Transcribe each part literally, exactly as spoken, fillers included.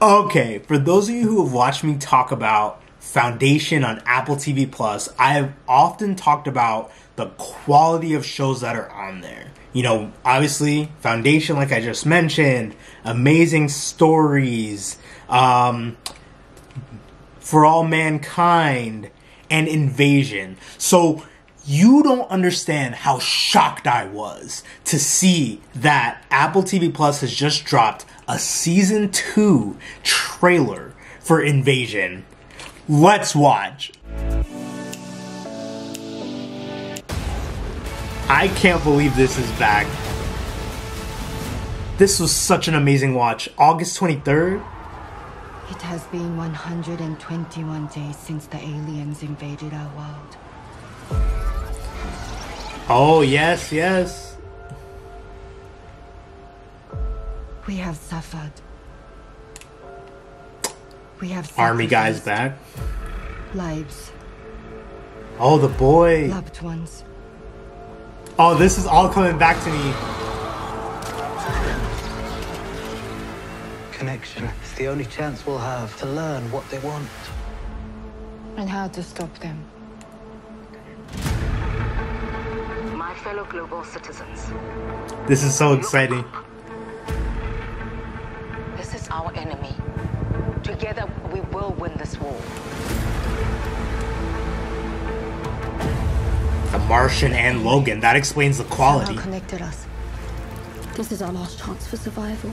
Okay, for those of you who have watched me talk about Foundation on Apple T V plus, I have often talked about the quality of shows that are on there. You know, obviously, Foundation, like I just mentioned, Amazing Stories, um, For All Mankind, and Invasion. So you don't understand how shocked I was to see that Apple T V plus has just dropped a season two trailer for Invasion. Let's watch. I can't believe this is back. This was such an amazing watch. August twenty-third. It has been one hundred twenty-one days since the aliens invaded our world. Oh, yes, yes. We have suffered. We have army guys back. Lives. Oh, the boy. Loved ones. Oh, this is all coming back to me. Connection is the only chance we'll have to learn what they want and how to stop them. My fellow global citizens. This is so exciting. This is our enemy. Together we will win this war. The Martian and Logan, that explains the quality. Somehow connected us. This is our last chance for survival.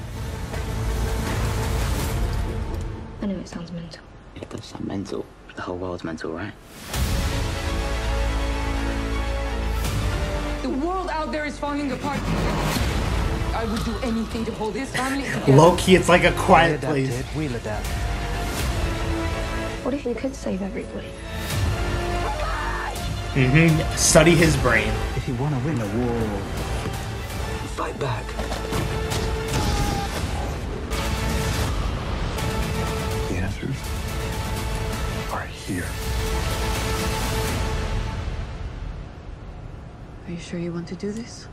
I know it sounds mental. It does sound mental. The whole world's mental, right? The world out there is falling apart. I would do anything to hold this family together. Low-key, it's like a quiet place. We'll adapt. What if we could save everybody? Mm-hmm. Study his brain. If you want to win a war, fight back. The answers are here. Are you sure you want to do this?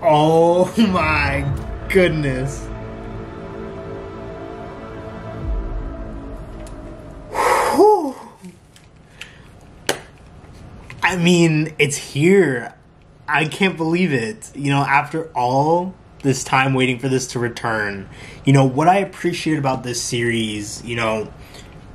Oh my goodness. Whew. I mean, it's here. I can't believe it. You know, after all this time waiting for this to return, you know, what I appreciate about this series, you know,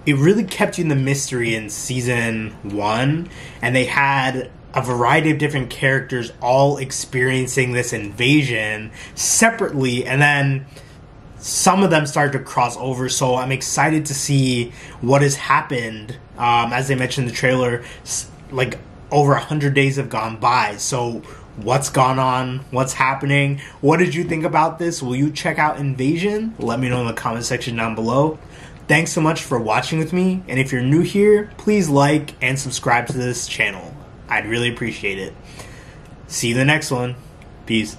it really kept you in the mystery in season one, and they had a variety of different characters all experiencing this invasion separately, and then some of them start to cross over. So I'm excited to see what has happened. Um, as they mentioned in the trailer, like over one hundred days have gone by. So what's gone on? What's happening? What did you think about this? Will you check out Invasion? Let me know in the comment section down below. Thanks so much for watching with me, and if you're new here, please like and subscribe to this channel. I'd really appreciate it. See you in the next one. Peace.